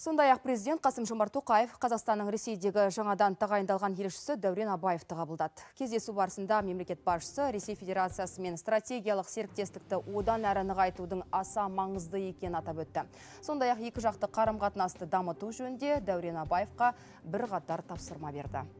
Сондай-ақ президент Қасым Жомартукаев Қазақстанның Ресейдегі жаңадан тағайындалған елшісі Дәурина Баевты қабылдады. Кездесу барысында мемлекет басшысы Ресей Федерациясы мен стратегиялық серіктестікті одан әрі нығайтудың аса маңызды екенін атап өтті. Сондай-ақ екі жақты қарым-қатынасты дамыту жөнінде Дәурина Баевқа бірқатар тапсырма берді.